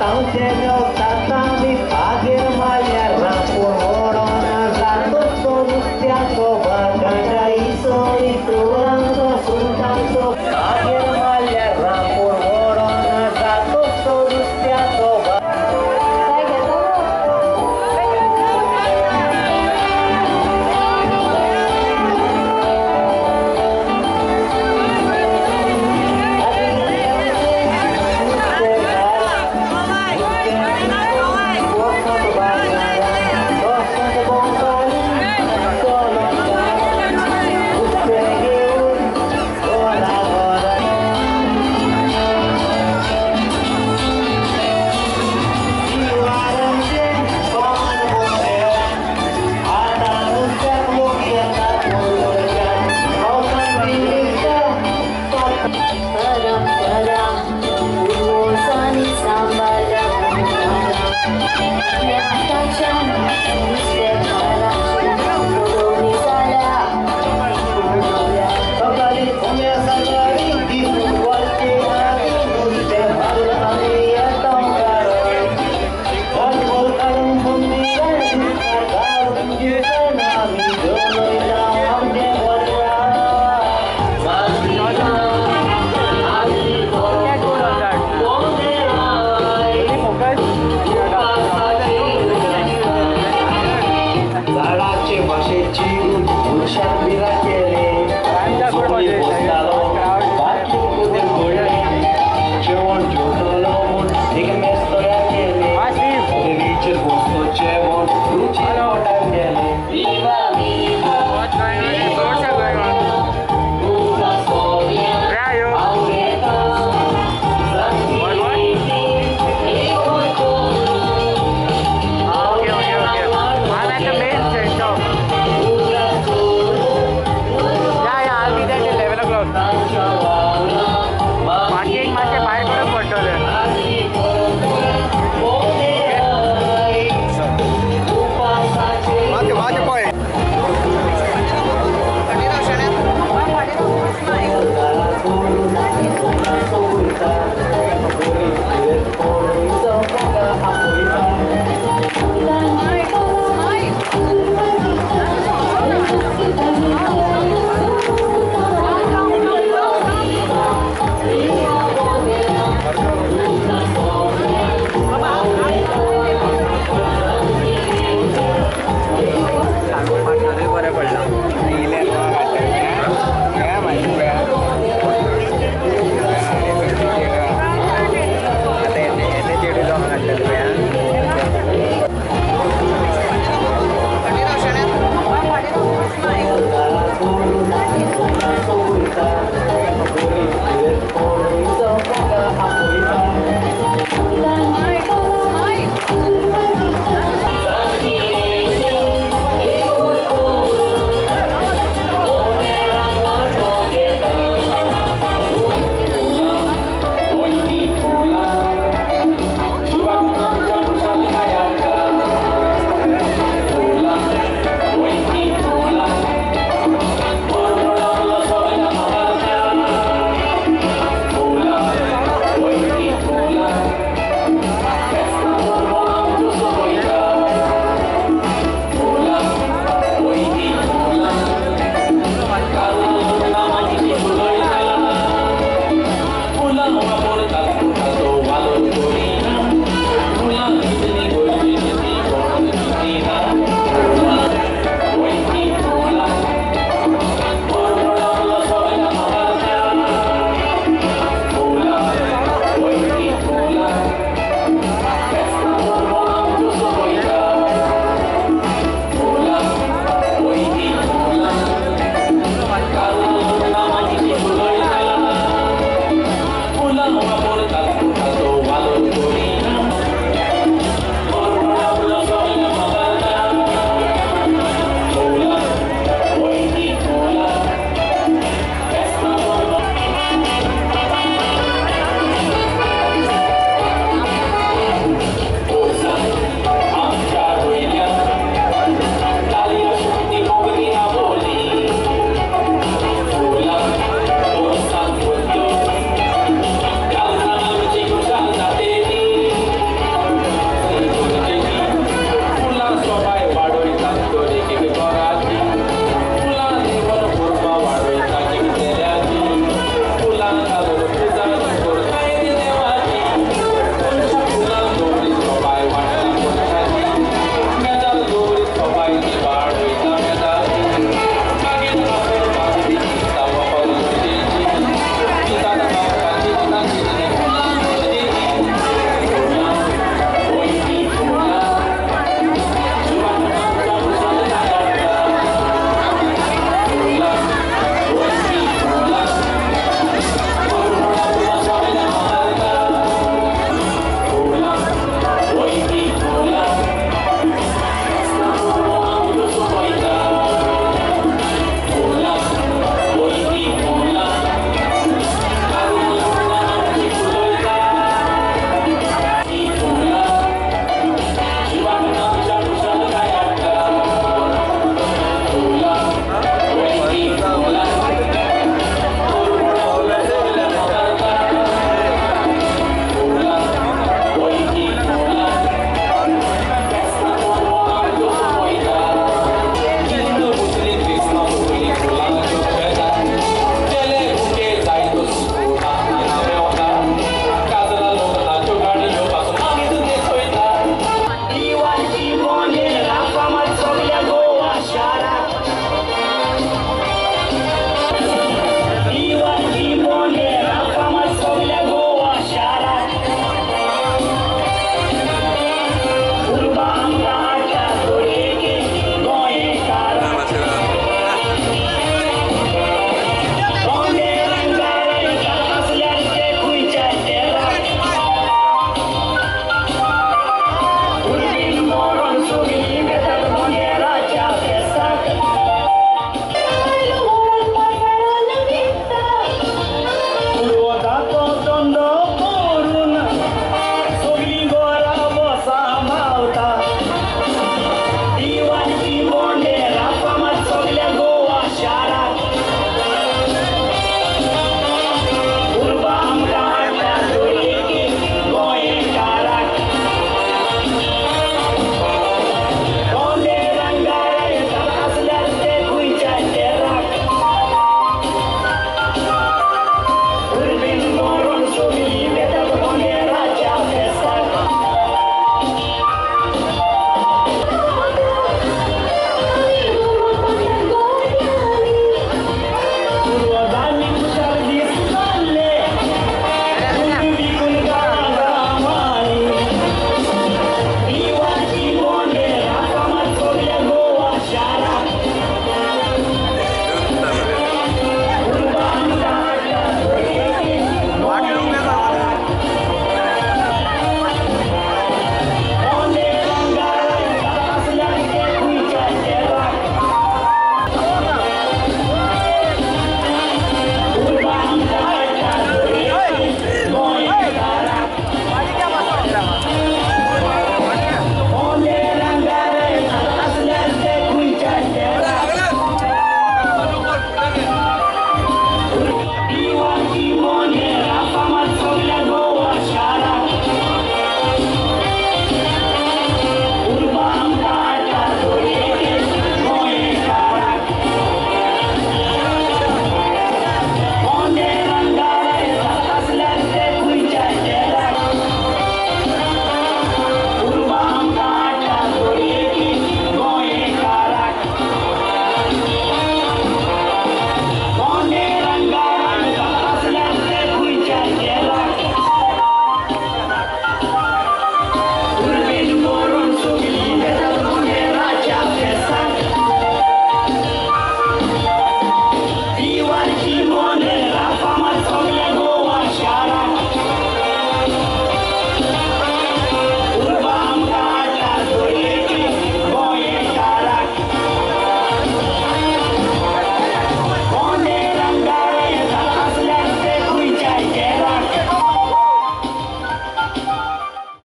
Tau te meu tata.